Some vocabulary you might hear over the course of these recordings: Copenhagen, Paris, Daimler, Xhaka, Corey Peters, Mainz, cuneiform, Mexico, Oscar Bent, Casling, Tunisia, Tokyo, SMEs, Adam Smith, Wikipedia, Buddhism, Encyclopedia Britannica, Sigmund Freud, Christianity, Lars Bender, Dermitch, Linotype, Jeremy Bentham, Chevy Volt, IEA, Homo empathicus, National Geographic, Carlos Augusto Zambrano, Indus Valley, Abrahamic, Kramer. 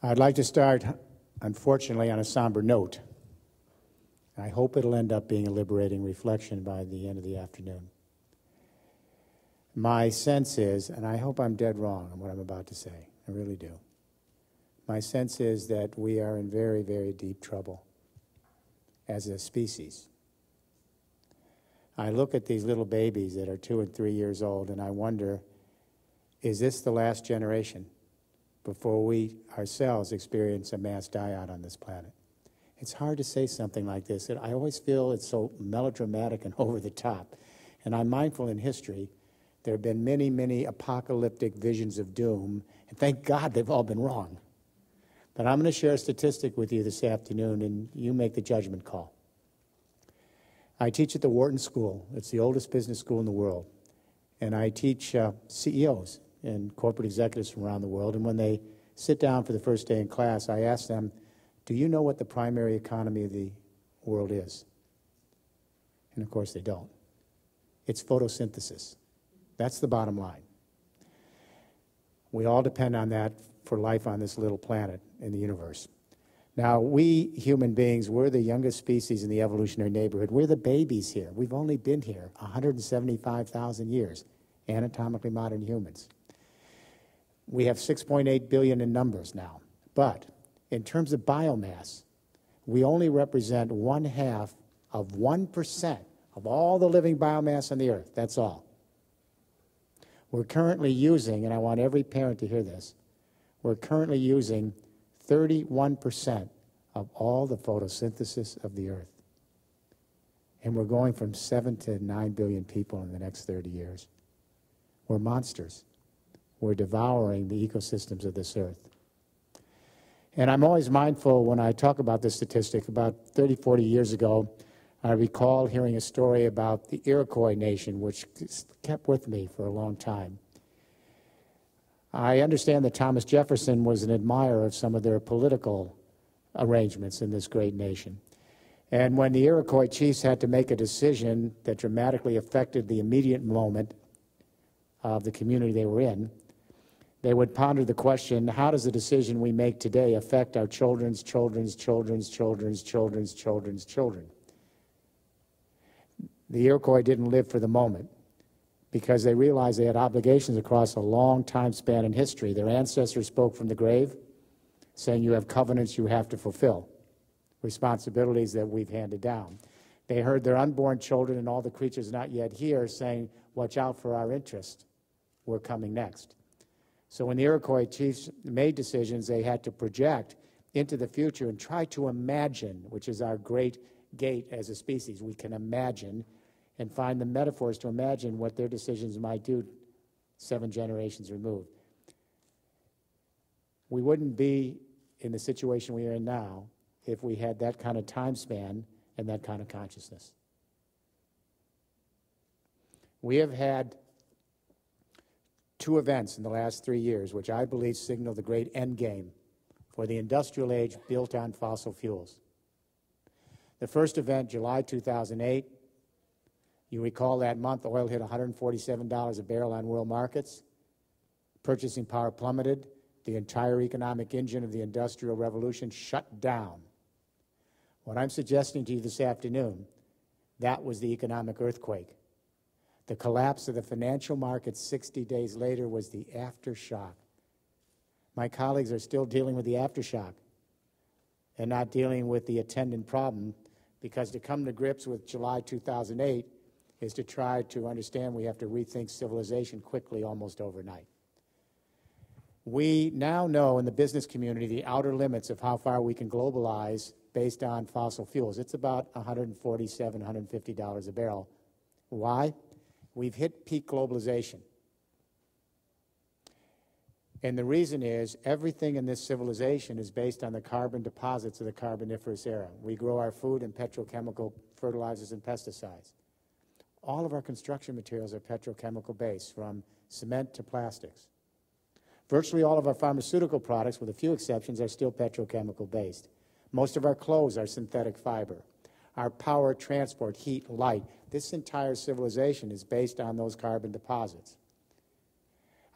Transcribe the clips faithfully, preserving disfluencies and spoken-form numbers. I'd like to start, unfortunately, on a somber note. I hope it'll end up being a liberating reflection by the end of the afternoon. My sense is, and I hope I'm dead wrong on what I'm about to say, I really do. My sense is that we are in very, very deep trouble as a species. I look at these little babies that are two and three years old and I wonder, is this the last generation before we ourselves experience a mass die-out on this planet? It's hard to say something like this. I always feel it's so melodramatic and over the top. And I'm mindful in history, there have been many, many apocalyptic visions of doom, and thank God they've all been wrong. But I'm going to share a statistic with you this afternoon, and you make the judgment call. I teach at the Wharton School. It's the oldest business school in the world. And I teach uh, C E Os and corporate executives from around the world. And when they sit down for the first day in class, I ask them, do you know what the primary economy of the world is? And of course they don't. It's photosynthesis. That's the bottom line. We all depend on that for life on this little planet in the universe. Now, we human beings, we're the youngest species in the evolutionary neighborhood. We're the babies here. We've only been here one hundred seventy-five thousand years, anatomically modern humans. We have six point eight billion in numbers now, but in terms of biomass, we only represent one half of one percent of all the living biomass on the earth. That's all. We're currently using, and I want every parent to hear this, we're currently using thirty-one percent of all the photosynthesis of the earth. And we're going from seven to nine billion people in the next thirty years. We're monsters. We're devouring the ecosystems of this earth. And I'm always mindful when I talk about this statistic. About thirty, forty years ago, I recall hearing a story about the Iroquois nation, which kept with me for a long time. I understand that Thomas Jefferson was an admirer of some of their political arrangements in this great nation. And when the Iroquois chiefs had to make a decision that dramatically affected the immediate moment of the community they were in, they would ponder the question, how does the decision we make today affect our children's, children's, children's, children's, children's, children's, children? The Iroquois didn't live for the moment because they realized they had obligations across a long time span in history. Their ancestors spoke from the grave, saying you have covenants you have to fulfill, responsibilities that we've handed down. They heard their unborn children and all the creatures not yet here saying, watch out for our interest, we're coming next. So when the Iroquois chiefs made decisions, they had to project into the future and try to imagine, which is our great gate as a species. We can imagine and find the metaphors to imagine what their decisions might do seven generations removed. We wouldn't be in the situation we are in now if we had that kind of time span and that kind of consciousness. We have had two events in the last three years, which I believe signal the great end game for the industrial age built on fossil fuels. The first event, July two thousand eight, you recall that month oil hit one hundred forty-seven dollars a barrel on world markets, purchasing power plummeted, the entire economic engine of the Industrial Revolution shut down. What I'm suggesting to you this afternoon, that was the economic earthquake. The collapse of the financial markets sixty days later was the aftershock. My colleagues are still dealing with the aftershock and not dealing with the attendant problem, because to come to grips with July two thousand eight is to try to understand we have to rethink civilization quickly, almost overnight. We now know in the business community the outer limits of how far we can globalize based on fossil fuels. It's about one hundred forty-seven, one hundred fifty dollars a barrel. Why? We've hit peak globalization. And the reason is everything in this civilization is based on the carbon deposits of the Carboniferous Era. We grow our food in petrochemical fertilizers and pesticides. All of our construction materials are petrochemical based, from cement to plastics. Virtually all of our pharmaceutical products, with a few exceptions, are still petrochemical based. Most of our clothes are synthetic fiber. Our power, transport, heat, light. This entire civilization is based on those carbon deposits.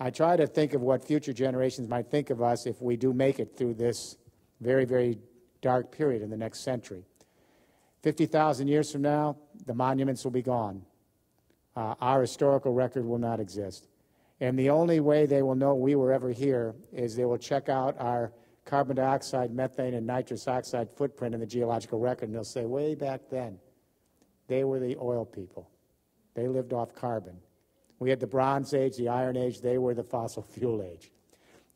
I try to think of what future generations might think of us if we do make it through this very, very dark period in the next century. fifty thousand years from now, the monuments will be gone. Uh, our historical record will not exist. And the only way they will know we were ever here is they will check out our carbon dioxide, methane, and nitrous oxide footprint in the geological record, and they'll say, way back then, they were the oil people. They lived off carbon. We had the Bronze Age, the Iron Age, they were the fossil fuel age.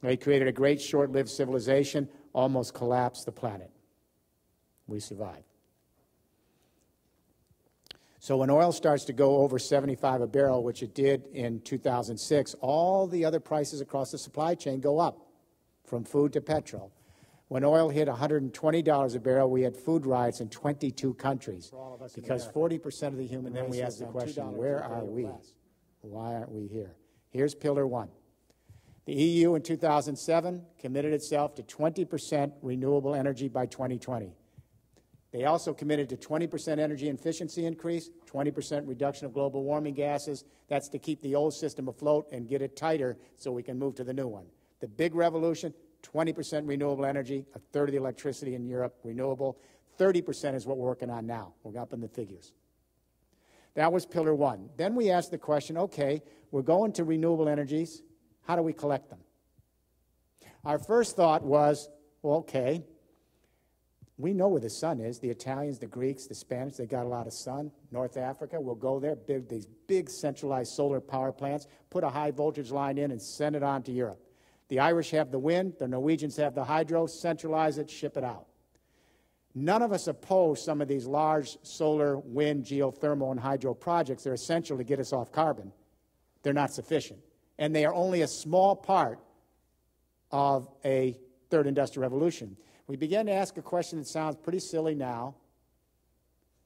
They created a great short-lived civilization, almost collapsed the planet. We survived. So when oil starts to go over seventy-five a barrel, which it did in two thousand six, all the other prices across the supply chain go up, from food to petrol. When oil hit one hundred twenty dollars a barrel, we had food riots in twenty-two countries, because forty percent of the human race. And then we asked the question, where are we? Why aren't we here? Here's pillar one. The E U in two thousand seven committed itself to twenty percent renewable energy by twenty twenty. They also committed to twenty percent energy efficiency increase, twenty percent reduction of global warming gases. That's to keep the old system afloat and get it tighter so we can move to the new one. The big revolution, twenty percent renewable energy, a third of the electricity in Europe renewable. thirty percent is what we're working on now. We're up in the figures. That was pillar one. Then we asked the question, okay, we're going to renewable energies. How do we collect them? Our first thought was, well, okay, we know where the sun is. The Italians, the Greeks, the Spanish, they got a lot of sun. North Africa, we'll go there, build these big centralized solar power plants, put a high voltage line in and send it on to Europe. The Irish have the wind, the Norwegians have the hydro, centralize it, ship it out. None of us oppose some of these large solar, wind, geothermal, and hydro projects. They're essential to get us off carbon. They're not sufficient. And they are only a small part of a third industrial revolution. We began to ask a question that sounds pretty silly now,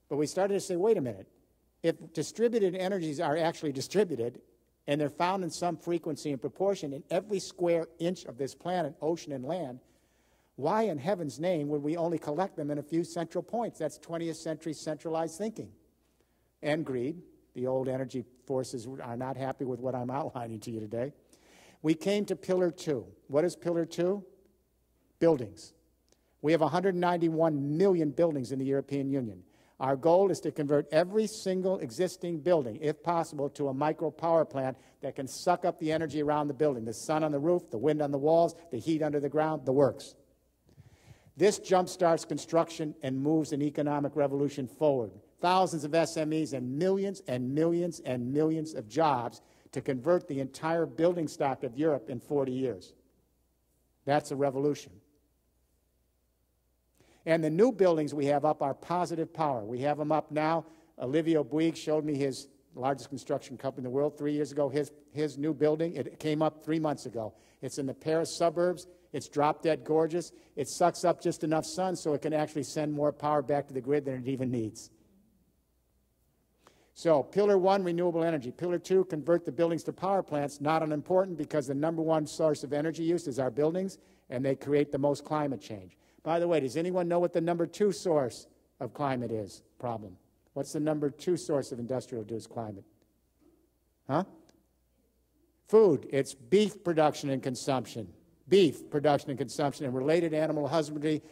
but we started to say, wait a minute. If distributed energies are actually distributed, and they're found in some frequency and proportion in every square inch of this planet, ocean and land, why in heaven's name would we only collect them in a few central points? That's twentieth century centralized thinking. And greed. The old energy forces are not happy with what I'm outlining to you today. We came to pillar two. What is pillar two? Buildings. We have one hundred ninety-one million buildings in the European Union. Our goal is to convert every single existing building, if possible, to a micro power plant that can suck up the energy around the building, the sun on the roof, the wind on the walls, the heat under the ground, the works. This jumpstarts construction and moves an economic revolution forward. Thousands of S M Es and millions and millions and millions of jobs to convert the entire building stock of Europe in forty years. That's a revolution. And the new buildings we have up are positive power. We have them up now. Olivier Bouygues showed me his largest construction company in the world three years ago. His, his new building, it came up three months ago. It's in the Paris suburbs. It's drop-dead gorgeous. It sucks up just enough sun so it can actually send more power back to the grid than it even needs. So, pillar one, renewable energy. Pillar two, convert the buildings to power plants. Not unimportant because the number one source of energy use is our buildings, and they create the most climate change. By the way, does anyone know what the number two source of climate is? Problem. What's the number two source of industrial-induced climate? Huh? Food. It's beef production and consumption. Beef production and consumption and related animal husbandry.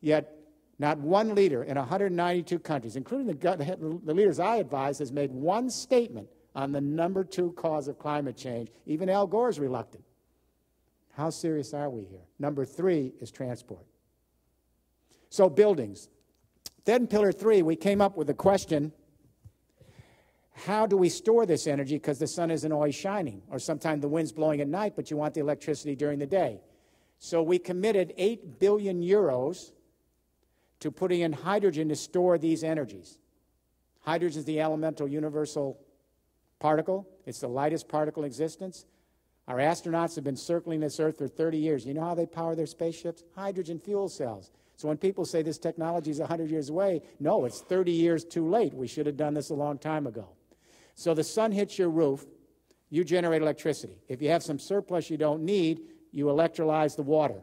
Yet not one leader in one hundred ninety-two countries, including the, the leaders I advise, has made one statement on the number two cause of climate change. Even Al Gore's reluctant. How serious are we here? Number three is transport. So buildings. Then pillar three, we came up with the question, how do we store this energy? Because the sun isn't always shining, or sometimes the wind's blowing at night, but you want the electricity during the day. So we committed eight billion euros to putting in hydrogen to store these energies. Hydrogen is the elemental universal particle. It's the lightest particle in existence. Our astronauts have been circling this Earth for thirty years. You know how they power their spaceships? Hydrogen fuel cells. So when people say this technology is one hundred years away, no, it's thirty years too late. We should have done this a long time ago. So the sun hits your roof, you generate electricity. If you have some surplus you don't need, you electrolyze the water.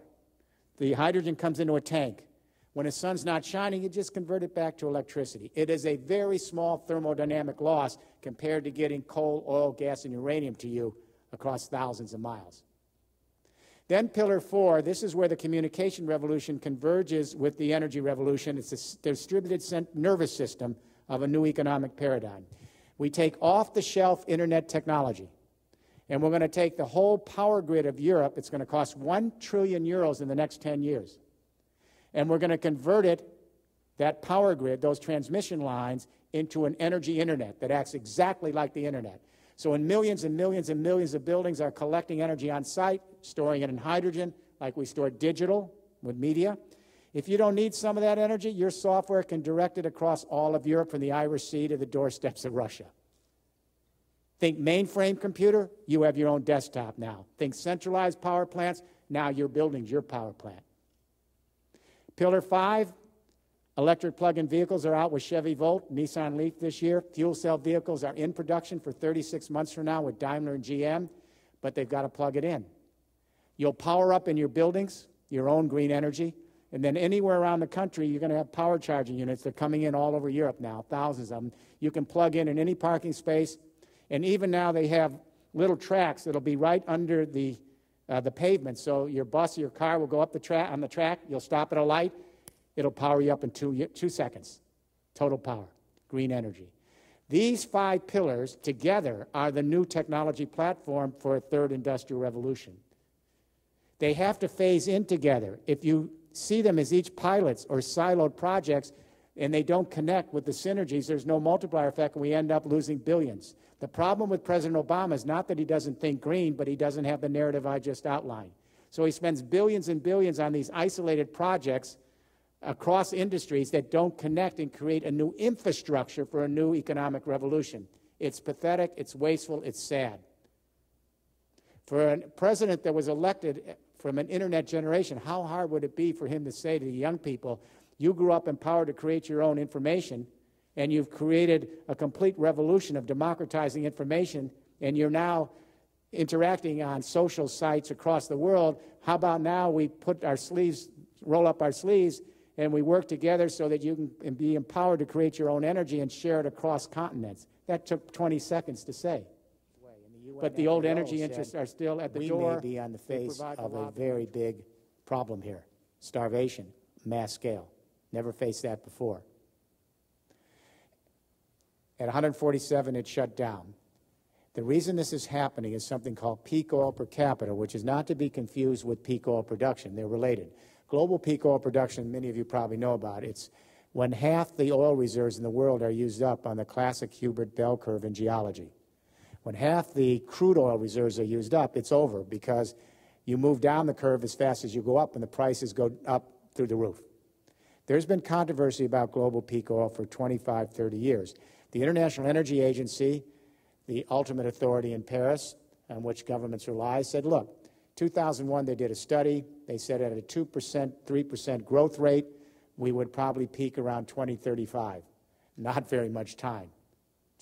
The hydrogen comes into a tank. When the sun's not shining, you just convert it back to electricity. It is a very small thermodynamic loss compared to getting coal, oil, gas, and uranium to you across thousands of miles. Then pillar four, this is where the communication revolution converges with the energy revolution. It's the distributed nervous system of a new economic paradigm. We take off-the-shelf internet technology, and we're going to take the whole power grid of Europe. It's going to cost one trillion euros in the next ten years. And we're going to convert it, that power grid, those transmission lines, into an energy internet that acts exactly like the internet. So when millions and millions and millions of buildings are collecting energy on site, storing it in hydrogen, like we store digital with media, if you don't need some of that energy, your software can direct it across all of Europe from the Irish Sea to the doorsteps of Russia. Think mainframe computer, you have your own desktop now. Think centralized power plants, now your building's your power plant. Pillar five, electric plug-in vehicles are out with Chevy Volt, Nissan Leaf this year. Fuel cell vehicles are in production for thirty-six months from now with Daimler and G M, but they've got to plug it in. You'll power up in your buildings, your own green energy, and then anywhere around the country, you're going to have power charging units. They're coming in all over Europe now, thousands of them. You can plug in in any parking space. And even now they have little tracks that'll be right under the, uh, the pavement. So your bus or your car will go up the track on the track. You'll stop at a light. It'll power you up in two, two seconds. Total power, green energy. These five pillars together are the new technology platform for a third industrial revolution. They have to phase in together. If you see them as each pilots or siloed projects, and they don't connect with the synergies, there's no multiplier effect, and we end up losing billions. The problem with President Obama is not that he doesn't think green, but he doesn't have the narrative I just outlined. So he spends billions and billions on these isolated projects across industries that don't connect and create a new infrastructure for a new economic revolution. It's pathetic, it's wasteful, it's sad. For a president that was elected from an internet generation, how hard would it be for him to say to the young people, you grew up empowered to create your own information, and you've created a complete revolution of democratizing information, and you're now interacting on social sites across the world. How about now we put our sleeves, roll up our sleeves, and we work together so that you can be empowered to create your own energy and share it across continents? That took twenty seconds to say. But the old energy interests are still at the door. We may be on the face of a very big problem here. Starvation, mass scale. Never faced that before. At one hundred forty-seven, it shut down. The reason this is happening is something called peak oil per capita, which is not to be confused with peak oil production. They're related. Global peak oil production, many of you probably know about. It's when half the oil reserves in the world are used up on the classic Hubert-Bell curve in geology. When half the crude oil reserves are used up, it's over, because you move down the curve as fast as you go up and the prices go up through the roof. There's been controversy about global peak oil for twenty-five, thirty years. The International Energy Agency, the ultimate authority in Paris on which governments rely, said, look, two thousand one they did a study. They said at a two percent, three percent growth rate, we would probably peak around twenty thirty-five. Not very much time,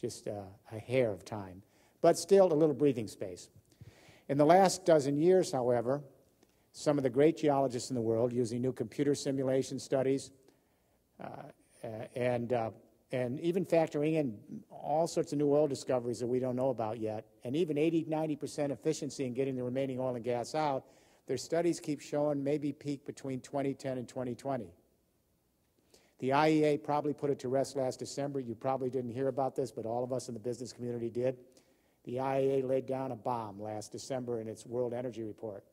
just uh, a hair of time, but still a little breathing space. In the last dozen years, however, some of the great geologists in the world, using new computer simulation studies uh, and, uh, and even factoring in all sorts of new oil discoveries that we don't know about yet, and even eighty, ninety percent efficiency in getting the remaining oil and gas out, their studies keep showing maybe peak between twenty ten and twenty twenty. The I E A probably put it to rest last December. You probably didn't hear about this, but all of us in the business community did. The I E A laid down a bomb last December in its World Energy Report,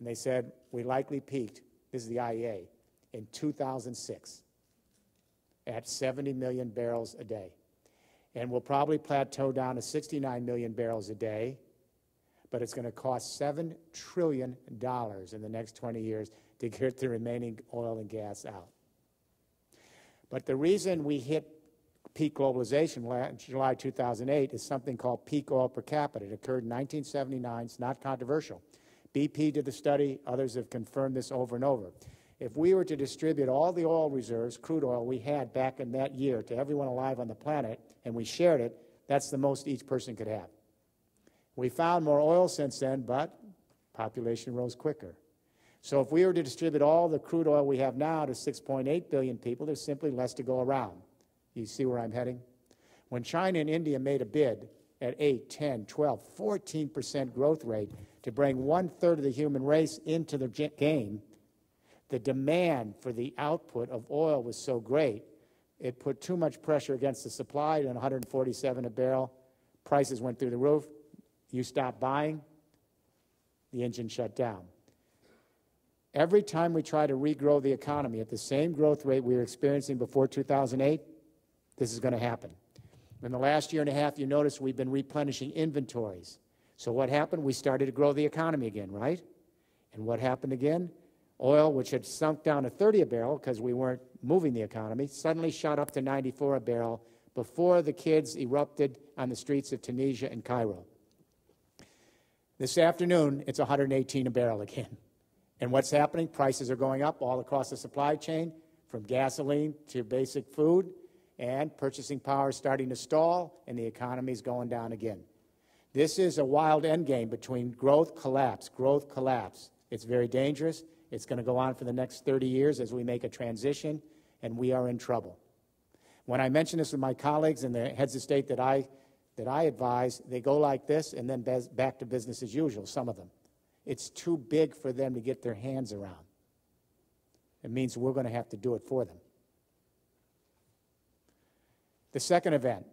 and they said, we likely peaked, this is the I E A, in two thousand six at seventy million barrels a day. And we'll probably plateau down to sixty-nine million barrels a day, but it's going to cost seven trillion dollars in the next twenty years to get the remaining oil and gas out. But the reason we hit peak globalization in July two thousand eight is something called peak oil per capita. It occurred in nineteen seventy-nine. It's not controversial. B P did the study. Others have confirmed this over and over. If we were to distribute all the oil reserves, crude oil, we had back in that year to everyone alive on the planet, and we shared it, that's the most each person could have. We found more oil since then, but population rose quicker. So if we were to distribute all the crude oil we have now to six point eight billion people, there's simply less to go around. You see where I'm heading? When China and India made a bid at eight, ten, twelve, fourteen percent growth rate to bring one-third of the human race into the game, the demand for the output of oil was so great, it put too much pressure against the supply, and one hundred forty-seven a barrel. Prices went through the roof. You stop buying, the engine shut down. Every time we try to regrow the economy at the same growth rate we were experiencing before two thousand eight, this is going to happen. In the last year and a half, you notice we've been replenishing inventories. So what happened? We started to grow the economy again, right? And what happened again? Oil, which had sunk down to thirty a barrel because we weren't moving the economy, suddenly shot up to ninety-four a barrel before the kids erupted on the streets of Tunisia and Cairo. This afternoon, it's one hundred eighteen a barrel again. And what's happening? Prices are going up all across the supply chain, from gasoline to basic food, and purchasing power is starting to stall, and the economy is going down again. This is a wild endgame between growth, collapse, growth, collapse. It's very dangerous. It's going to go on for the next thirty years as we make a transition, and we are in trouble. When I mention this with my colleagues and the heads of state that I, that I advise, they go like this and then back to business as usual, some of them. It's too big for them to get their hands around. It means we're going to have to do it for them. The second event,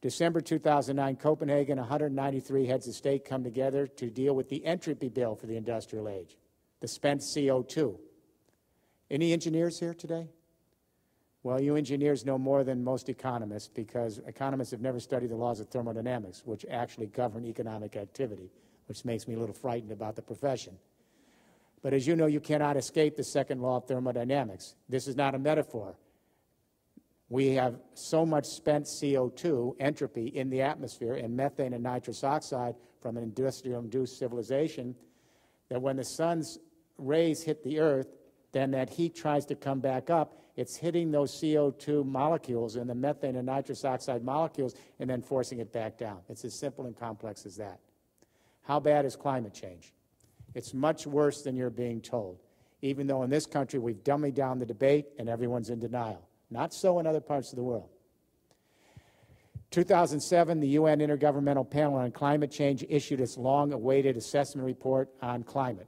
December two thousand nine, Copenhagen, one hundred ninety-three heads of state come together to deal with the entropy bill for the industrial age, the spent C O two. Any engineers here today? Well, you engineers know more than most economists because economists have never studied the laws of thermodynamics, which actually govern economic activity, which makes me a little frightened about the profession. But as you know, you cannot escape the second law of thermodynamics. This is not a metaphor. We have so much spent C O two, entropy, in the atmosphere, and methane and nitrous oxide from an industrial-induced civilization, that when the sun's rays hit the earth, then that heat tries to come back up. It's hitting those C O two molecules and the methane and nitrous oxide molecules and then forcing it back down. It's as simple and complex as that. How bad is climate change? It's much worse than you're being told, even though in this country we've dummied down the debate and everyone's in denial. Not so in other parts of the world. two thousand seven, the U N Intergovernmental Panel on Climate Change issued its long-awaited assessment report on climate.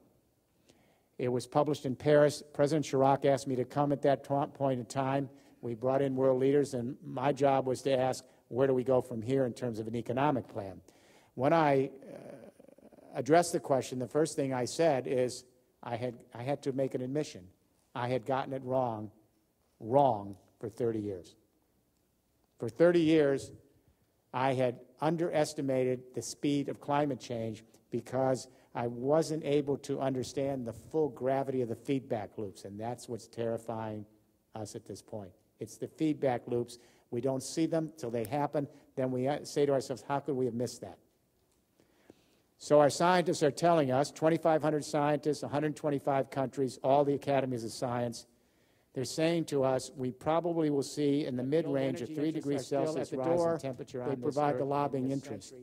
It was published in Paris. President Chirac asked me to come at that point in time. We brought in world leaders, and my job was to ask, where do we go from here in terms of an economic plan? When I uh, addressed the question, the first thing I said is I had, I had to make an admission. I had gotten it wrong, wrong. For thirty years. For thirty years, I had underestimated the speed of climate change because I wasn't able to understand the full gravity of the feedback loops, and that's what's terrifying us at this point. It's the feedback loops. We don't see them till they happen. Then we say to ourselves, how could we have missed that? So our scientists are telling us, twenty-five hundred scientists, one hundred twenty-five countries, all the academies of science, they're saying to us, we probably will see in the mid-range of three degrees Celsius rise in temperature on this earth. They provide the lobbying interest.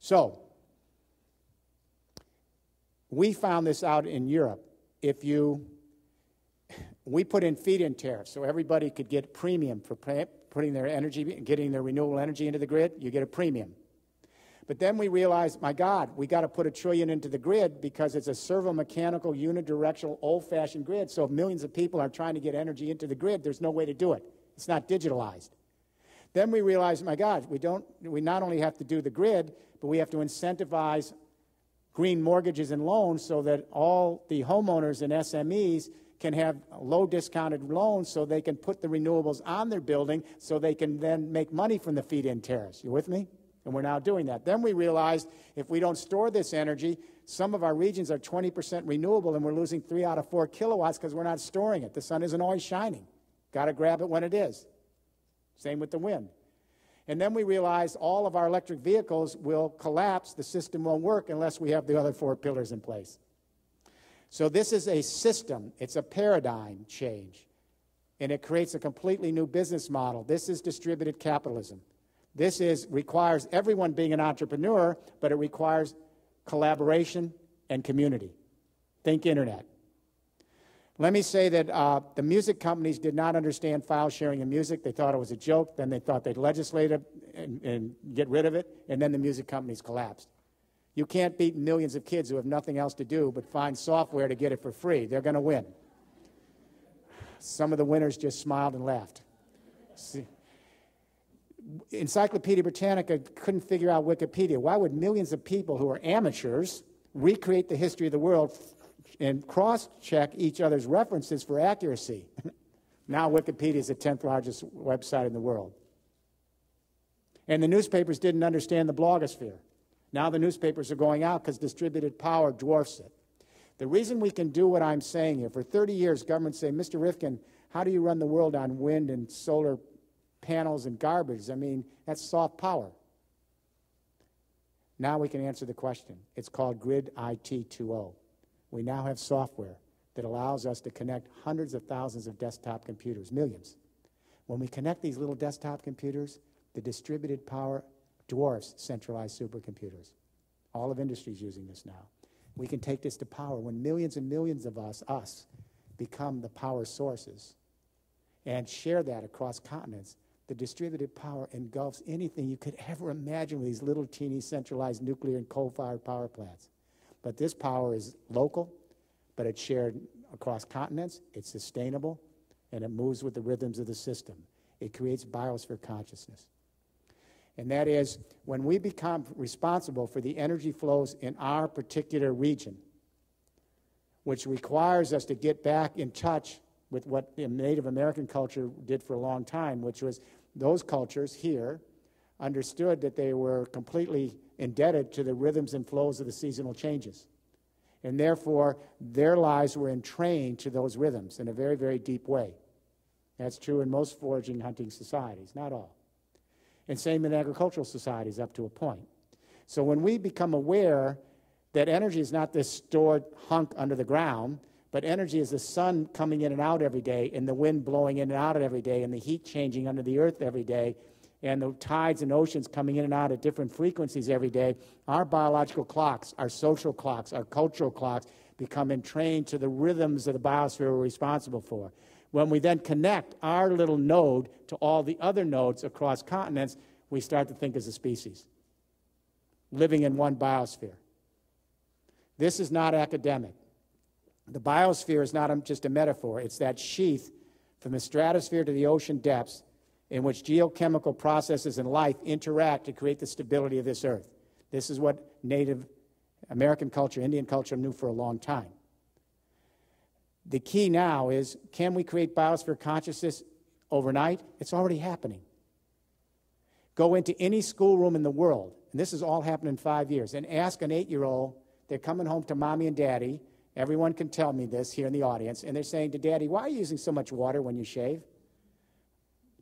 So, we found this out in Europe. If you, we put in feed-in tariffs so everybody could get a premium for putting their energy, getting their renewable energy into the grid. You get a premium. But then we realized, my God, we got to put a trillion into the grid because it's a servomechanical, unidirectional, old-fashioned grid. So if millions of people are trying to get energy into the grid, there's no way to do it. It's not digitalized. Then we realized, my God, we don't. We not only have to do the grid, but we have to incentivize green mortgages and loans so that all the homeowners and S M Es can have low discounted loans so they can put the renewables on their building so they can then make money from the feed-in tariffs. You with me? And we're now doing that. Then we realized if we don't store this energy, some of our regions are twenty percent renewable and we're losing three out of four kilowatts because we're not storing it. The sun isn't always shining. Got to grab it when it is. Same with the wind. And then we realized all of our electric vehicles will collapse. The system won't work unless we have the other four pillars in place. So this is a system. It's a paradigm change. And it creates a completely new business model. This is distributed capitalism. This is, requires everyone being an entrepreneur, but it requires collaboration and community. Think internet. Let me say that uh, the music companies did not understand file sharing in music. They thought it was a joke. Then they thought they'd legislate it and, and get rid of it. And then the music companies collapsed. You can't beat millions of kids who have nothing else to do but find software to get it for free. They're going to win. Some of the winners just smiled and laughed. See? Encyclopedia Britannica couldn't figure out Wikipedia. Why would millions of people who are amateurs recreate the history of the world and cross-check each other's references for accuracy? Now Wikipedia is the tenth largest website in the world. And the newspapers didn't understand the blogosphere. Now the newspapers are going out because distributed power dwarfs it. The reason we can do what I'm saying here, for thirty years, governments say, Mister Rifkin, how do you run the world on wind and solar panels and garbage? I mean, that's soft power. Now we can answer the question. It's called Grid I T two point oh. We now have software that allows us to connect hundreds of thousands of desktop computers, millions. When we connect these little desktop computers, the distributed power dwarfs centralized supercomputers. All of industry is using this now. We can take this to power when millions and millions of us, us, become the power sources and share that across continents. The distributed power engulfs anything you could ever imagine with these little teeny centralized nuclear and coal-fired power plants. But this power is local, but it's shared across continents, it's sustainable, and it moves with the rhythms of the system. It creates biosphere consciousness. And that is, when we become responsible for the energy flows in our particular region, which requires us to get back in touch with what the Native American culture did for a long time, which was those cultures here understood that they were completely indebted to the rhythms and flows of the seasonal changes. And therefore, their lives were entrained to those rhythms in a very, very deep way. That's true in most foraging hunting societies, not all. And same in agricultural societies up to a point. So when we become aware that energy is not this stored hunk under the ground, but energy is the sun coming in and out every day, and the wind blowing in and out every day, and the heat changing under the earth every day, and the tides and oceans coming in and out at different frequencies every day, our biological clocks, our social clocks, our cultural clocks become entrained to the rhythms of the biosphere we're responsible for. When we then connect our little node to all the other nodes across continents, we start to think as a species, living in one biosphere. This is not academic. The biosphere is not just a metaphor. It's that sheath from the stratosphere to the ocean depths in which geochemical processes and life interact to create the stability of this earth. This is what Native American culture, Indian culture knew for a long time. The key now is, can we create biosphere consciousness overnight? It's already happening. Go into any schoolroom in the world, and this has all happened in five years, and ask an eight-year-old, they're coming home to mommy and daddy, everyone can tell me this here in the audience, and they're saying to daddy, why are you using so much water when you shave?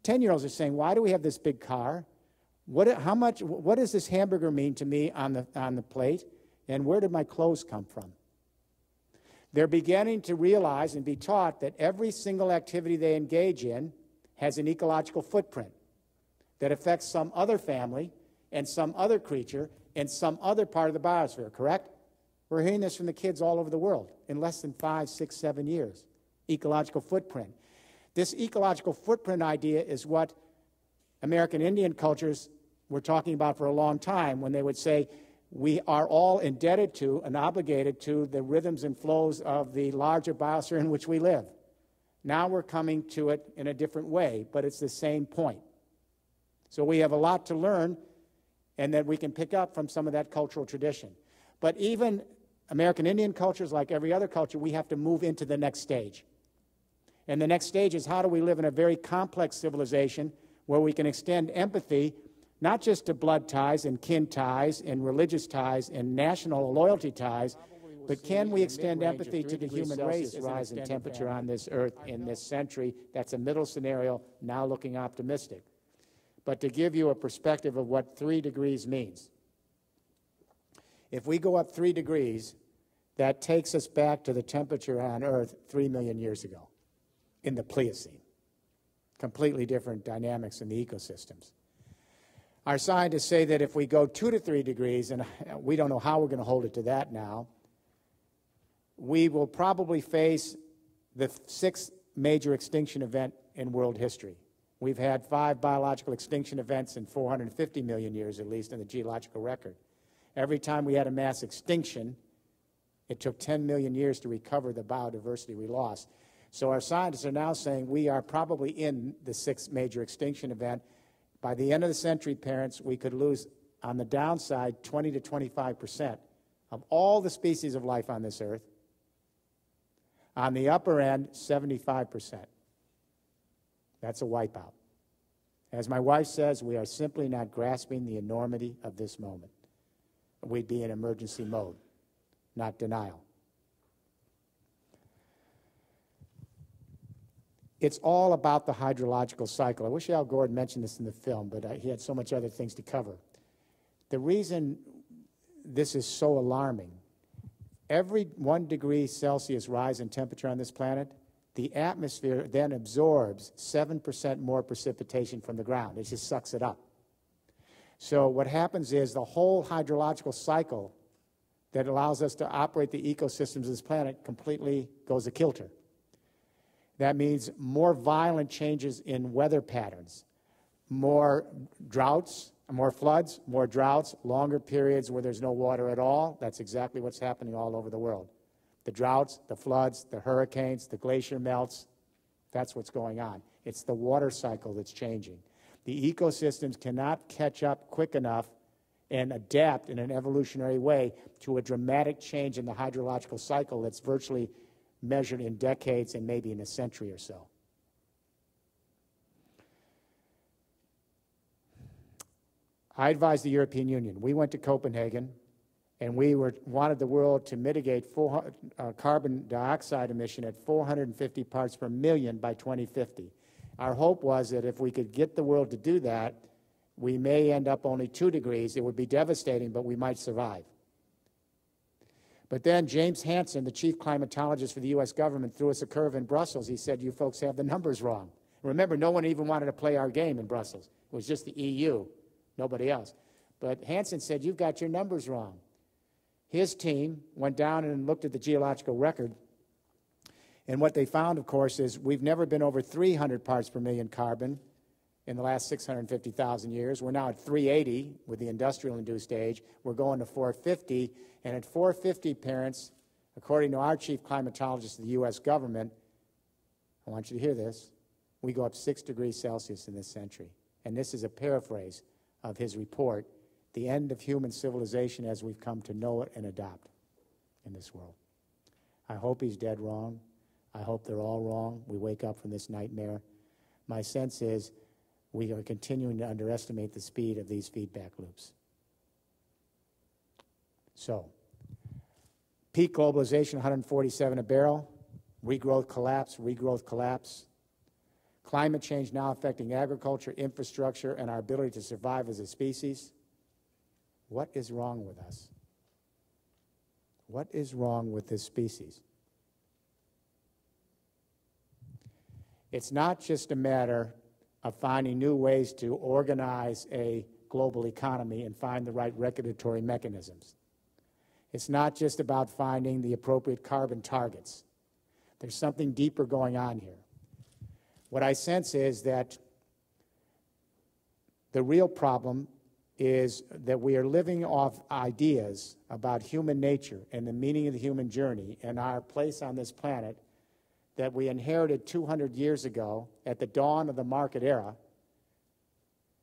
ten-year-olds are saying, why do we have this big car? What, how much, what does this hamburger mean to me on the, on the plate? And where did my clothes come from? They're beginning to realize and be taught that every single activity they engage in has an ecological footprint that affects some other family and some other creature and some other part of the biosphere, correct? We're hearing this from the kids all over the world in less than five, six, seven years. Ecological footprint. This ecological footprint idea is what American Indian cultures were talking about for a long time when they would say, we are all indebted to and obligated to the rhythms and flows of the larger biosphere in which we live. Now we're coming to it in a different way, but it's the same point. So we have a lot to learn, and that we can pick up from some of that cultural tradition. But even American Indian cultures, like every other culture, we have to move into the next stage. And the next stage is, how do we live in a very complex civilization where we can extend empathy not just to blood ties and kin ties and religious ties and national loyalty ties, but can we extend empathy to the human race rise in temperature on this earth in this century? That's a middle scenario, now looking optimistic. But to give you a perspective of what three degrees means, if we go up three degrees, that takes us back to the temperature on earth three million years ago in the Pliocene. Completely different dynamics in the ecosystems. Our scientists say that if we go two to three degrees, and we don't know how we're going to hold it to that now, we will probably face the sixth major extinction event in world history. We've had five biological extinction events in four hundred fifty million years, at least, in the geological record. Every time we had a mass extinction, it took ten million years to recover the biodiversity we lost. So our scientists are now saying we are probably in the sixth major extinction event. By the end of the century, parents, we could lose, on the downside, twenty to twenty-five percent of all the species of life on this earth. On the upper end, seventy-five percent. That's a wipeout. As my wife says, we are simply not grasping the enormity of this moment. We'd be in emergency mode, not denial. It's all about the hydrological cycle. I wish Al Gordon mentioned this in the film, but uh, he had so much other things to cover. The reason this is so alarming, every one degree Celsius rise in temperature on this planet, the atmosphere then absorbs seven percent more precipitation from the ground. It just sucks it up. So what happens is the whole hydrological cycle that allows us to operate the ecosystems of this planet completely goes a-kilter. That means more violent changes in weather patterns, more droughts, more floods, more droughts, longer periods where there's no water at all. That's exactly what's happening all over the world. The droughts, the floods, the hurricanes, the glacier melts, that's what's going on. It's the water cycle that's changing. The ecosystems cannot catch up quick enough and adapt in an evolutionary way to a dramatic change in the hydrological cycle that's virtually measured in decades and maybe in a century or so. I advised the European Union. We went to Copenhagen, and we were, wanted the world to mitigate four, uh, carbon dioxide emission at four hundred fifty parts per million by twenty fifty. Our hope was that if we could get the world to do that, we may end up only two degrees. It would be devastating, but we might survive. But then James Hansen, the chief climatologist for the U S government, threw us a curve in Brussels. He said, you folks have the numbers wrong. Remember, no one even wanted to play our game in Brussels. It was just the E U, nobody else. But Hansen said, you've got your numbers wrong. His team went down and looked at the geological record. And what they found, of course, is we've never been over three hundred parts per million carbon in the last six hundred fifty thousand years. We're now at three eighty with the industrial-induced age. We're going to four fifty. And at four fifty, parents, according to our chief climatologist of the U S government, I want you to hear this, we go up six degrees Celsius in this century. And this is a paraphrase of his report, The End of Human Civilization as We've Come to Know It and Adopt in This World. I hope he's dead wrong. I hope they're all wrong. We wake up from this nightmare. My sense is we are continuing to underestimate the speed of these feedback loops. So, peak globalization, one hundred forty-seven a barrel, regrowth collapse, regrowth collapse. Climate change now affecting agriculture, infrastructure, and our ability to survive as a species. What is wrong with us? What is wrong with this species? It's not just a matter of finding new ways to organize a global economy and find the right regulatory mechanisms. It's not just about finding the appropriate carbon targets. There's something deeper going on here. What I sense is that the real problem is that we are living off ideas about human nature and the meaning of the human journey and our place on this planet that we inherited two hundred years ago at the dawn of the market era,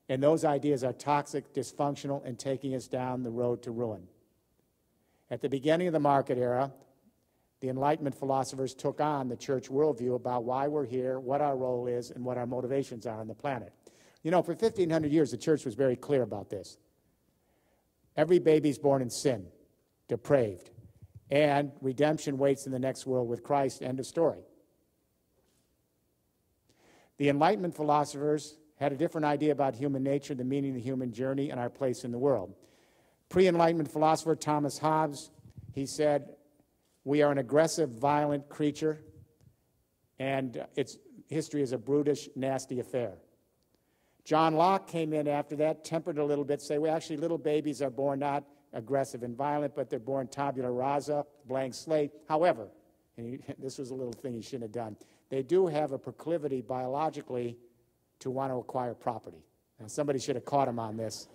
and those ideas are toxic, dysfunctional, and taking us down the road to ruin. At the beginning of the market era, the Enlightenment philosophers took on the church worldview about why we're here, what our role is, and what our motivations are on the planet. You know, for fifteen hundred years, the church was very clear about this. Every baby's born in sin, depraved, and redemption waits in the next world with Christ, end of story. The Enlightenment philosophers had a different idea about human nature, the meaning of the human journey, and our place in the world. Pre-Enlightenment philosopher Thomas Hobbes, he said, we are an aggressive, violent creature, and its history is a brutish, nasty affair. John Locke came in after that, tempered a little bit, say, well, actually, little babies are born not aggressive and violent, but they're born tabula rasa, blank slate. However, and he, this was a little thing he shouldn't have done, they do have a proclivity biologically to want to acquire property. Now, somebody should have caught him on this.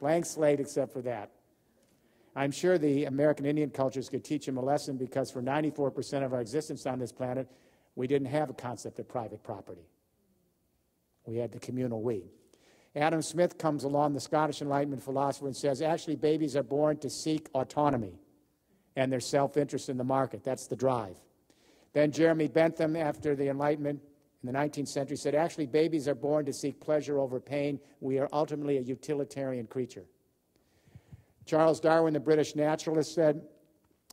Blank slate except for that. I'm sure the American Indian cultures could teach him a lesson, because for ninety-four percent of our existence on this planet, we didn't have a concept of private property. We had the communal we. Adam Smith comes along, the Scottish Enlightenment philosopher, and says, actually, babies are born to seek autonomy and their self-interest in the market. That's the drive. Then Jeremy Bentham, after the Enlightenment in the nineteenth century, said, actually, babies are born to seek pleasure over pain. We are ultimately a utilitarian creature. Charles Darwin, the British naturalist, said,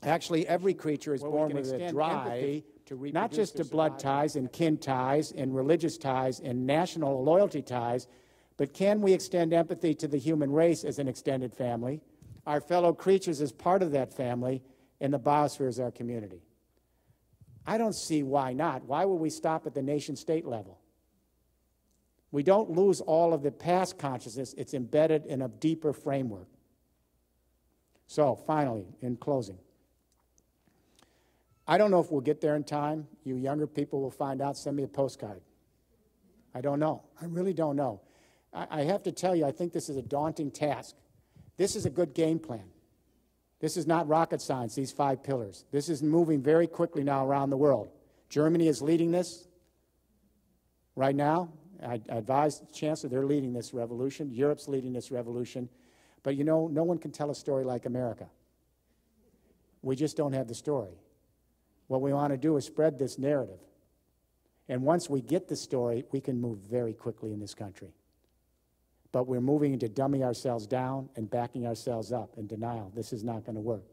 actually, every creature is well, born with a drive, to not just to blood ties and kin ties and religious ties and national loyalty ties, but can we extend empathy to the human race as an extended family, our fellow creatures as part of that family, and the biosphere as our community? I don't see why not. Why would we stop at the nation-state level? We don't lose all of the past consciousness. It's embedded in a deeper framework. So, finally, in closing, I don't know if we'll get there in time. You younger people will find out. Send me a postcard. I don't know. I really don't know. I, I have to tell you, I think this is a daunting task. This is a good game plan. This is not rocket science, these five pillars. This is moving very quickly now around the world. Germany is leading this right now. I, I advise the Chancellor they're leading this revolution. Europe's leading this revolution. But, you know, no one can tell a story like America. We just don't have the story. What we want to do is spread this narrative. And once we get the story, we can move very quickly in this country. But we're moving into dumbing ourselves down and backing ourselves up in denial. This is not going to work.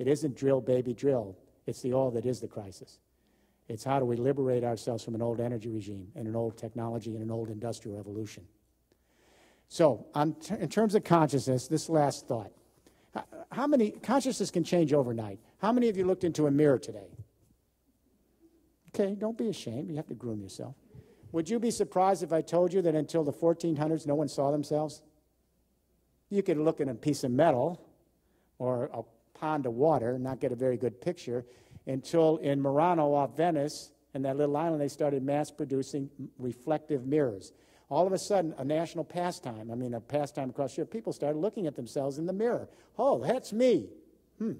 It isn't drill, baby, drill. It's the all that is the crisis. It's how do we liberate ourselves from an old energy regime and an old technology and an old industrial revolution. So on t in terms of consciousness, this last thought. How, how many, consciousness can change overnight. How many of you looked into a mirror today? Okay, don't be ashamed. You have to groom yourself. Would you be surprised if I told you that until the fourteen hundreds, no one saw themselves? You could look at a piece of metal or a pond of water and not get a very good picture until in Murano off Venice and that little island, they started mass producing reflective mirrors. All of a sudden, a national pastime, I mean a pastime across Europe, people started looking at themselves in the mirror. Oh, that's me. Hmm.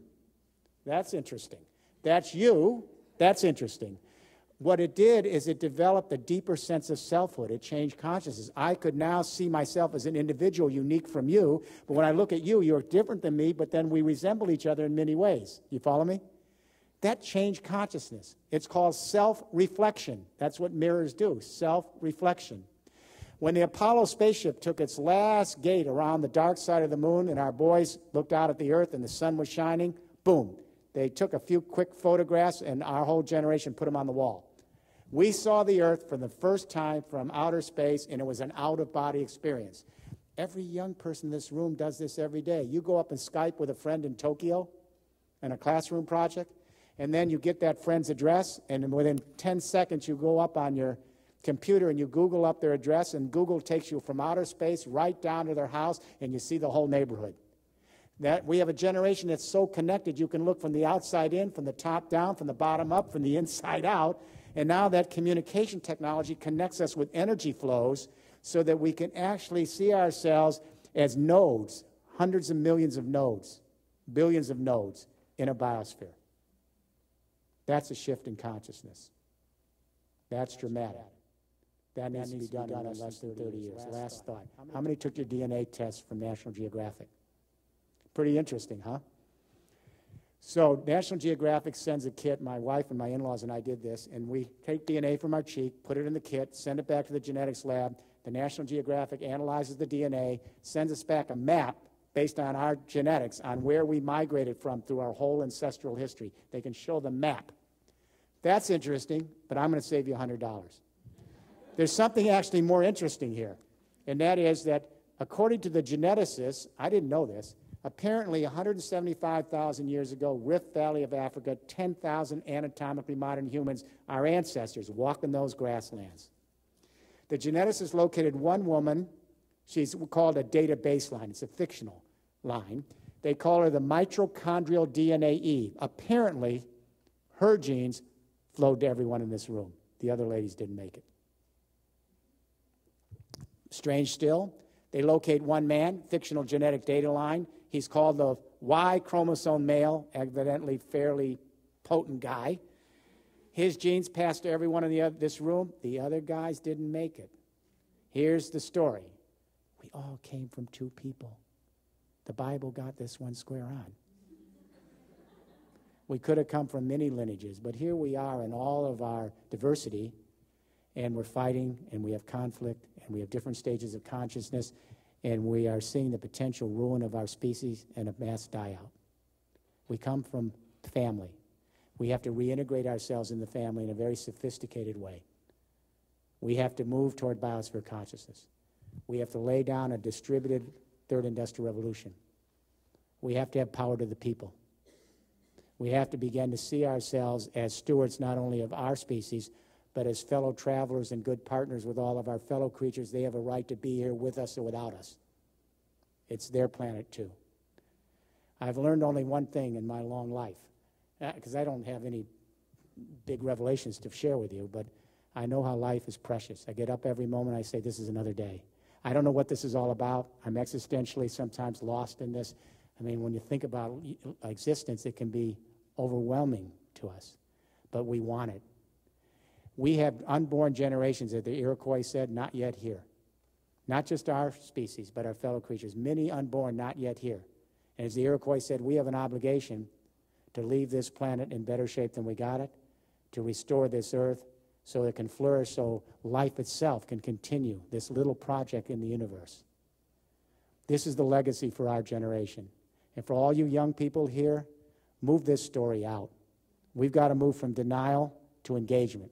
That's interesting. That's you. That's interesting. What it did is it developed a deeper sense of selfhood. It changed consciousness. I could now see myself as an individual unique from you, but when I look at you, you're different than me, but then we resemble each other in many ways. You follow me? That changed consciousness. It's called self-reflection. That's what mirrors do, self-reflection. When the Apollo spaceship took its last gate around the dark side of the moon and our boys looked out at the Earth and the sun was shining, boom, they took a few quick photographs and our whole generation put them on the wall. We saw the Earth for the first time from outer space, and it was an out-of-body experience. Every young person in this room does this every day. You go up and Skype with a friend in Tokyo in a classroom project, and then you get that friend's address, and within ten seconds you go up on your computer and you Google up their address, and Google takes you from outer space right down to their house, and you see the whole neighborhood. That we have a generation that's so connected, you can look from the outside in, from the top down, from the bottom up, from the inside out. And now that communication technology connects us with energy flows so that we can actually see ourselves as nodes, hundreds of millions of nodes, billions of nodes in a biosphere. That's a shift in consciousness. That's dramatic. That needs to be done in less than thirty years. Last thought. How many took your D N A test from National Geographic? Pretty interesting, huh? So National Geographic sends a kit. My wife and my in-laws and I did this, and we take D N A from our cheek, put it in the kit, send it back to the genetics lab. The National Geographic analyzes the D N A, sends us back a map based on our genetics on where we migrated from through our whole ancestral history. They can show the map. That's interesting, but I'm going to save you one hundred dollars. There's something actually more interesting here, and that is that according to the geneticists, I didn't know this, apparently one hundred seventy-five thousand years ago, Rift Valley of Africa, ten thousand anatomically modern humans, our ancestors, walking those grasslands. The geneticists located one woman. She's called a data baseline. It's a fictional line. They call her the mitochondrial D N A Eve. Apparently, her genes flowed to everyone in this room. The other ladies didn't make it. Strange still, they locate one man, fictional genetic data line. He's called the Y chromosome male, evidently fairly potent guy. His genes passed to everyone in the other, this room. The other guys didn't make it. Here's the story. We all came from two people. The Bible got this one square on. We could have come from many lineages, but here we are in all of our diversity, and we're fighting, and we have conflict, and we have different stages of consciousness, and we are seeing the potential ruin of our species and a mass die-out. We come from family. We have to reintegrate ourselves in the family in a very sophisticated way. We have to move toward biosphere consciousness. We have to lay down a distributed third industrial revolution. We have to have power to the people. We have to begin to see ourselves as stewards not only of our species, but as fellow travelers and good partners with all of our fellow creatures. They have a right to be here with us or without us. It's their planet too. I've learned only one thing in my long life, because I don't have any big revelations to share with you, but I know how life is precious. I get up every moment, I say, this is another day. I don't know what this is all about. I'm existentially sometimes lost in this. I mean, when you think about existence, it can be overwhelming to us, but we want it. We have unborn generations, as the Iroquois said, not yet here. Not just our species, but our fellow creatures. Many unborn, not yet here. And as the Iroquois said, we have an obligation to leave this planet in better shape than we got it, to restore this earth so it can flourish, so life itself can continue, this little project in the universe. This is the legacy for our generation. And for all you young people here, move this story out. We've got to move from denial to engagement.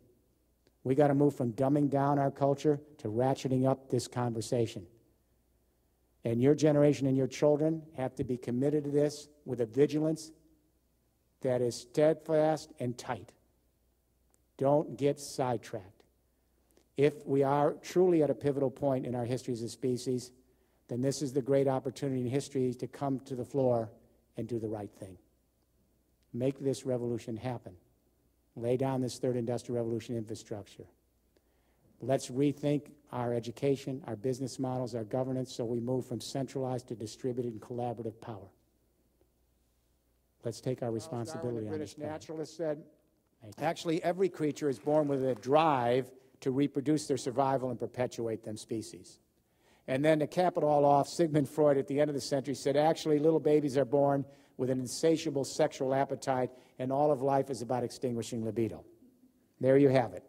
We've got to move from dumbing down our culture to ratcheting up this conversation. And your generation and your children have to be committed to this with a vigilance that is steadfast and tight. Don't get sidetracked. If we are truly at a pivotal point in our history as a species, then this is the great opportunity in history to come to the floor and do the right thing. Make this revolution happen. Lay down this third industrial revolution infrastructure. Let's rethink our education, our business models, our governance, so we move from centralized to distributed and collaborative power. Let's take our responsibility on this. Charles Darwin, the British naturalist, said, actually, every creature is born with a drive to reproduce their survival and perpetuate them species. And then to cap it all off, Sigmund Freud at the end of the century said, actually, little babies are born with an insatiable sexual appetite, and all of life is about extinguishing libido. There you have it.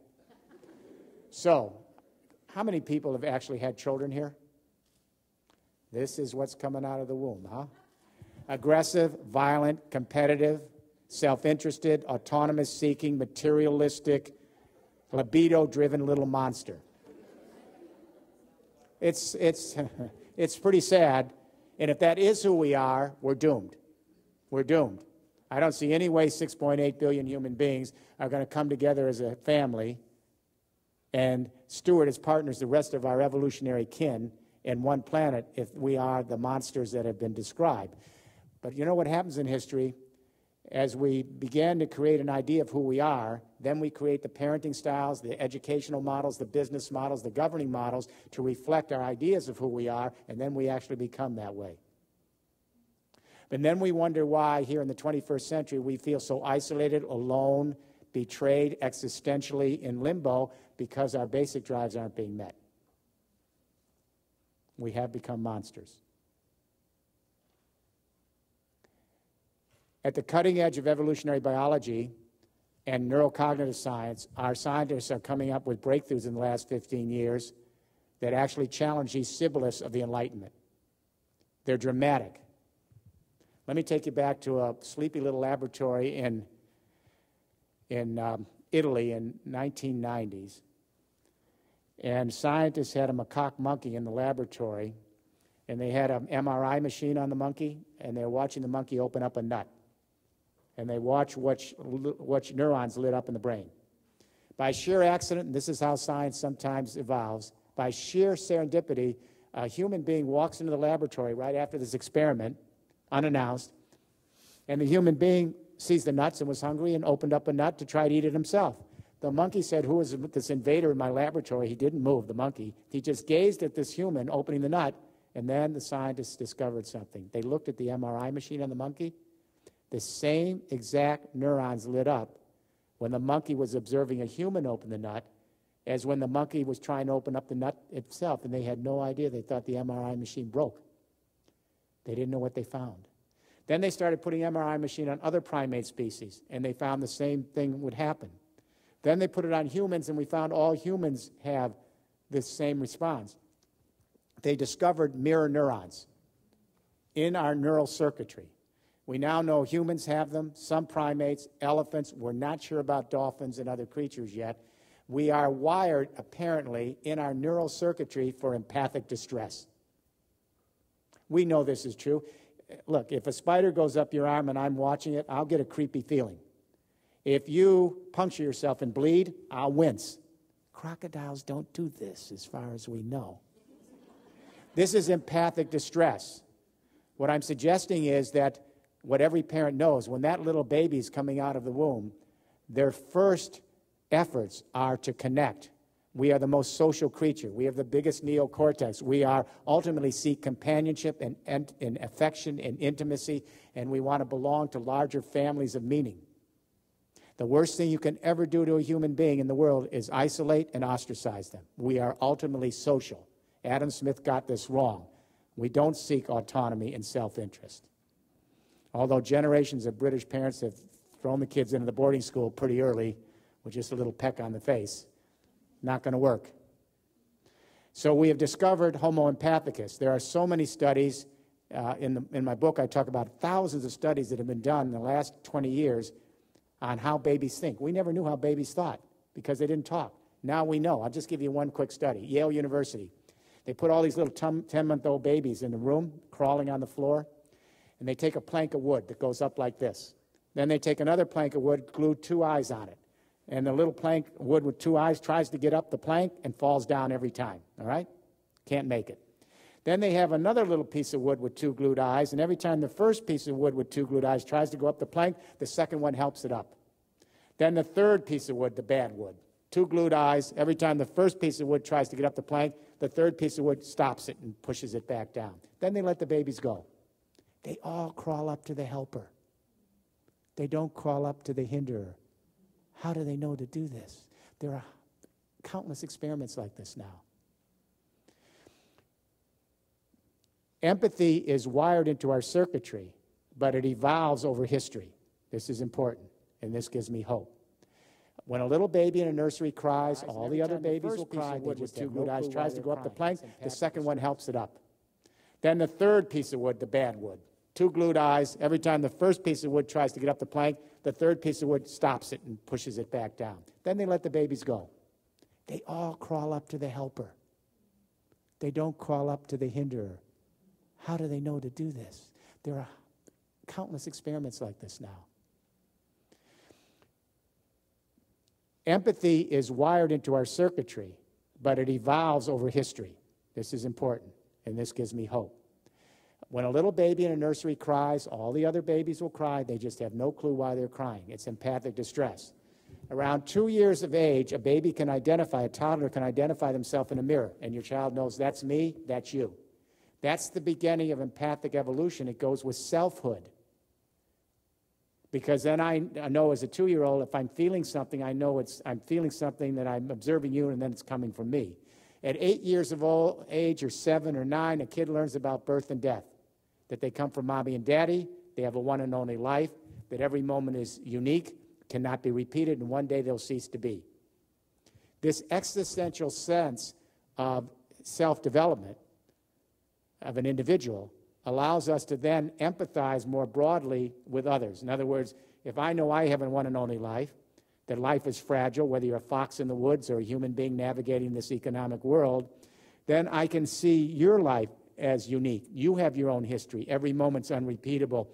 So, how many people have actually had children here? This is what's coming out of the womb, huh? Aggressive, violent, competitive, self-interested, autonomous-seeking, materialistic, libido-driven little monster. It's, it's, it's pretty sad, and if that is who we are, we're doomed. We're doomed. I don't see any way six point eight billion human beings are going to come together as a family and steward as partners the rest of our evolutionary kin in one planet if we are the monsters that have been described. But you know what happens in history? As we began to create an idea of who we are, then we create the parenting styles, the educational models, the business models, the governing models to reflect our ideas of who we are, and then we actually become that way. And then we wonder why here in the twenty-first century we feel so isolated, alone, betrayed, existentially in limbo, because our basic drives aren't being met. We have become monsters. At the cutting edge of evolutionary biology and neurocognitive science, our scientists are coming up with breakthroughs in the last fifteen years that actually challenge these shibboleths of the Enlightenment. They're dramatic. Let me take you back to a sleepy little laboratory in, in um, Italy in nineteen nineties. And scientists had a macaque monkey in the laboratory, and they had an M R I machine on the monkey, and they're watching the monkey open up a nut. And they watch which, which neurons lit up in the brain. By sheer accident, and this is how science sometimes evolves, by sheer serendipity, a human being walks into the laboratory right after this experiment, unannounced, and the human being sees the nuts and was hungry and opened up a nut to try to eat it himself. The monkey said, who is this invader in my laboratory? He didn't move, the monkey. He just gazed at this human opening the nut, and then the scientists discovered something. They looked at the M R I machine on the monkey. The same exact neurons lit up when the monkey was observing a human open the nut as when the monkey was trying to open up the nut itself, and they had no idea. They thought the M R I machine broke. They didn't know what they found. Then they started putting M R I machine on other primate species, and they found the same thing would happen. Then they put it on humans, and we found all humans have this same response. They discovered mirror neurons in our neural circuitry. We now know humans have them, some primates, elephants. We're not sure about dolphins and other creatures yet. We are wired, apparently, in our neural circuitry for empathic distress. We know this is true. Look, if a spider goes up your arm and I'm watching it, I'll get a creepy feeling. If you puncture yourself and bleed, I'll wince. Crocodiles don't do this, as far as we know. This is empathic distress. What I'm suggesting is that what every parent knows, when that little baby's coming out of the womb, their first efforts are to connect. We are the most social creature. We have the biggest neocortex. We are ultimately seek companionship and, and, and affection and intimacy, and we want to belong to larger families of meaning. The worst thing you can ever do to a human being in the world is isolate and ostracize them. We are ultimately social. Adam Smith got this wrong. We don't seek autonomy and self-interest. Although generations of British parents have thrown the kids into the boarding school pretty early with just a little peck on the face, not going to work. So we have discovered Homo empathicus. There are so many studies. Uh, in, the, in my book, I talk about thousands of studies that have been done in the last twenty years on how babies think. We never knew how babies thought because they didn't talk. Now we know. I'll just give you one quick study. Yale University. They put all these little ten-month-old babies in the room, crawling on the floor, and they take a plank of wood that goes up like this. Then they take another plank of wood, glue two eyes on it, and the little plank of wood with two eyes tries to get up the plank and falls down every time, all right? Can't make it. Then they have another little piece of wood with two glued eyes, and every time the first piece of wood with two glued eyes tries to go up the plank, the second one helps it up. Then the third piece of wood, the bad wood, two glued eyes. Every time the first piece of wood tries to get up the plank, the third piece of wood stops it and pushes it back down. Then they let the babies go. They all crawl up to the helper. They don't crawl up to the hinderer. How do they know to do this? There are countless experiments like this now. Empathy is wired into our circuitry, but it evolves over history. This is important, and this gives me hope. When a little baby in a nursery cries, all the other babies will cry. They just have no clue why they're crying. The first piece of wood with two good eyes tries to go up the plank. The second one helps it up. Then the third piece of wood, the bad wood, two glued eyes. Every time the first piece of wood tries to get up the plank, the third piece of wood stops it and pushes it back down. Then they let the babies go. They all crawl up to the helper. They don't crawl up to the hinderer. How do they know to do this? There are countless experiments like this now. Empathy is wired into our circuitry, but it evolves over history. This is important, and this gives me hope. When a little baby in a nursery cries, all the other babies will cry. They just have no clue why they're crying. It's empathic distress. Around two years of age, a baby can identify, a toddler can identify themselves in a mirror, and your child knows that's me, that's you. That's the beginning of empathic evolution. It goes with selfhood. Because then I know as a two-year-old, if I'm feeling something, I know it's, I'm feeling something that I'm observing you, and then it's coming from me. At eight years of old age, or seven or nine, a kid learns about birth and death, that they come from mommy and daddy, they have a one and only life, that every moment is unique, cannot be repeated, and one day they'll cease to be. This existential sense of self-development of an individual allows us to then empathize more broadly with others. In other words, if I know I have a one and only life, that life is fragile, whether you're a fox in the woods or a human being navigating this economic world, then I can see your life as unique. You have your own history. Every moment's unrepeatable,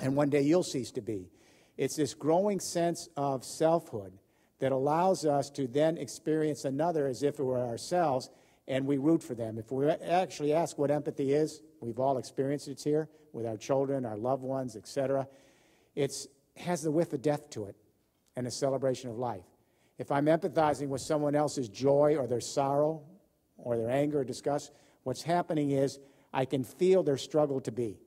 and one day you'll cease to be. It's this growing sense of selfhood that allows us to then experience another as if it were ourselves, and we root for them. If we actually ask what empathy is, we've all experienced it here with our children, our loved ones, et cetera. It's has the whiff of death to it and a celebration of life. If I'm empathizing with someone else's joy or their sorrow or their anger or disgust, what's happening is I can feel their struggle to be.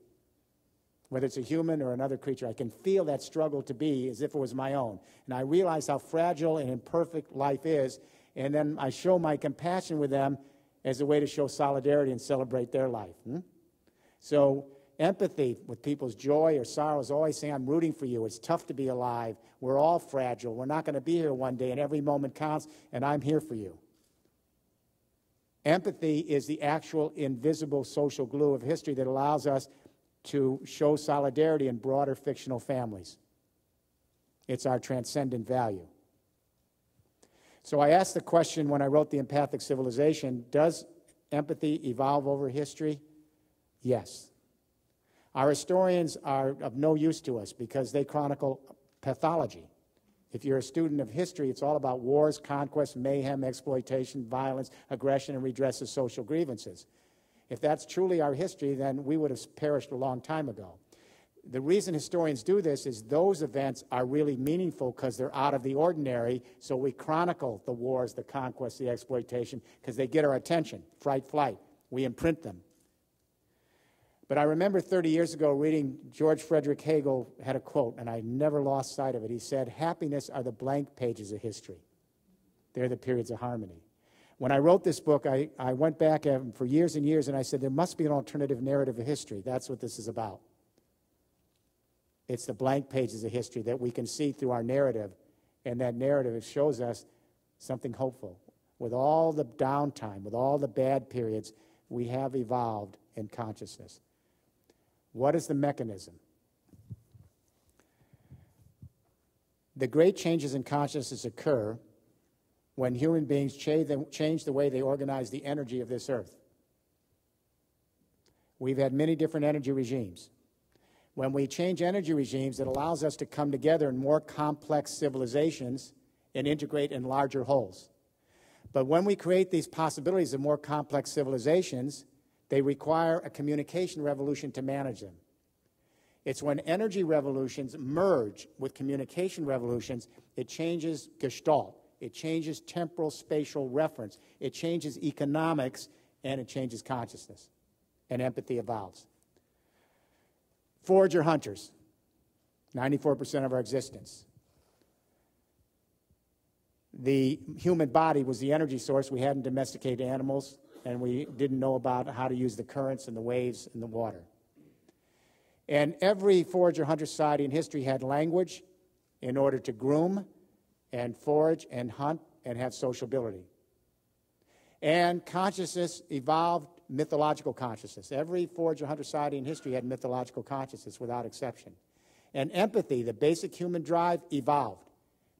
Whether it's a human or another creature, I can feel that struggle to be as if it was my own. And I realize how fragile and imperfect life is, and then I show my compassion with them as a way to show solidarity and celebrate their life. Hmm? So empathy with people's joy or sorrow is always saying, I'm rooting for you. It's tough to be alive. We're all fragile. We're not going to be here one day, and every moment counts, and I'm here for you. Empathy is the actual invisible social glue of history that allows us to show solidarity in broader fictional families. It's our transcendent value. So I asked the question when I wrote The Empathic Civilization, does empathy evolve over history? Yes. Our historians are of no use to us because they chronicle pathology. If you're a student of history, it's all about wars, conquest, mayhem, exploitation, violence, aggression, and redress of social grievances. If that's truly our history, then we would have perished a long time ago. The reason historians do this is those events are really meaningful because they're out of the ordinary, so we chronicle the wars, the conquest, the exploitation, because they get our attention, fright, flight. We imprint them. But I remember thirty years ago reading George Frederick Hegel had a quote, and I never lost sight of it. He said, "Happiness are the blank pages of history. They're the periods of harmony." When I wrote this book, I, I went back at him for years and years, and I said, there must be an alternative narrative of history. That's what this is about. It's the blank pages of history that we can see through our narrative, and that narrative shows us something hopeful. With all the downtime, with all the bad periods, we have evolved in consciousness. What is the mechanism? The great changes in consciousness occur when human beings change the way they organize the energy of this earth. We've had many different energy regimes. When we change energy regimes, it allows us to come together in more complex civilizations and integrate in larger wholes. But when we create these possibilities of more complex civilizations, they require a communication revolution to manage them. It's when energy revolutions merge with communication revolutions, it changes gestalt. It changes temporal spatial reference. It changes economics, and it changes consciousness. And empathy evolves. Forager hunters, ninety-four percent of our existence. The human body was the energy source. We hadn't domesticated animals, and we didn't know about how to use the currents and the waves and the water. And every forager hunter society in history had language in order to groom and forage and hunt and have sociability. And consciousness evolved mythological consciousness. Every forager hunter society in history had mythological consciousness without exception. And empathy, the basic human drive, evolved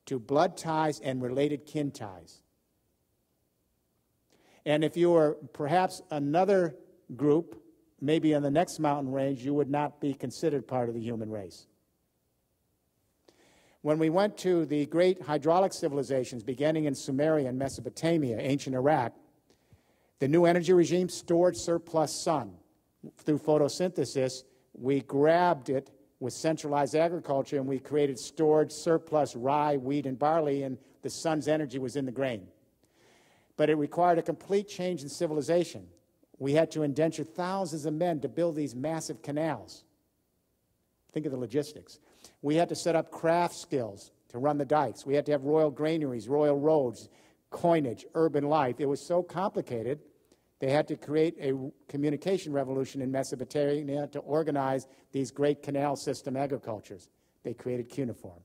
to blood ties and related kin ties. And if you were perhaps another group, maybe on the next mountain range, you would not be considered part of the human race. When we went to the great hydraulic civilizations, beginning in Sumeria and Mesopotamia, ancient Iraq, the new energy regime stored surplus sun. Through photosynthesis, we grabbed it with centralized agriculture, and we created stored surplus rye, wheat, and barley, and the sun's energy was in the grain. But it required a complete change in civilization. We had to indenture thousands of men to build these massive canals. Think of the logistics. We had to set up craft skills to run the dikes. We had to have royal granaries, royal roads, coinage, urban life. It was so complicated, they had to create a communication revolution in Mesopotamia to organize these great canal system agricultures. They created cuneiform.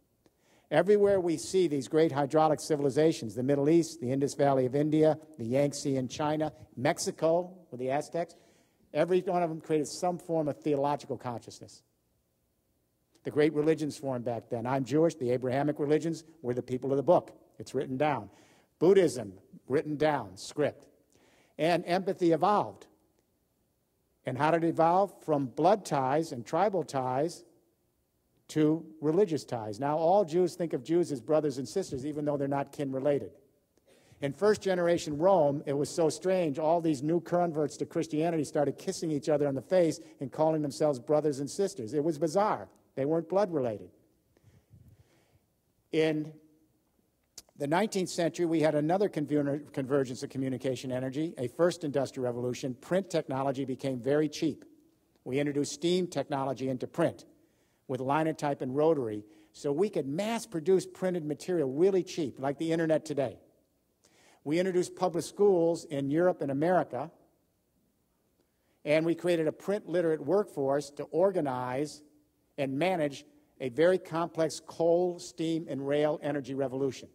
Everywhere we see these great hydraulic civilizations, the Middle East, the Indus Valley of India, the Yangtze in China, Mexico with the Aztecs, every one of them created some form of theological consciousness. The great religions formed back then. I'm Jewish. The Abrahamic religions were the people of the book. It's written down. Buddhism, written down, script. And empathy evolved. And how did it evolve? From blood ties and tribal ties to religious ties. Now, all Jews think of Jews as brothers and sisters, even though they're not kin related. In first-generation Rome, it was so strange. All these new converts to Christianity started kissing each other on the face and calling themselves brothers and sisters. It was bizarre. They weren't blood related. In the nineteenth century, we had another conver convergence of communication energy, a first industrial revolution. Print technology became very cheap. We introduced steam technology into print with linotype and rotary, so we could mass produce printed material really cheap, like the internet today. We introduced public schools in Europe and America, and we created a print-literate workforce to organize and manage a very complex coal, steam, and rail energy revolution.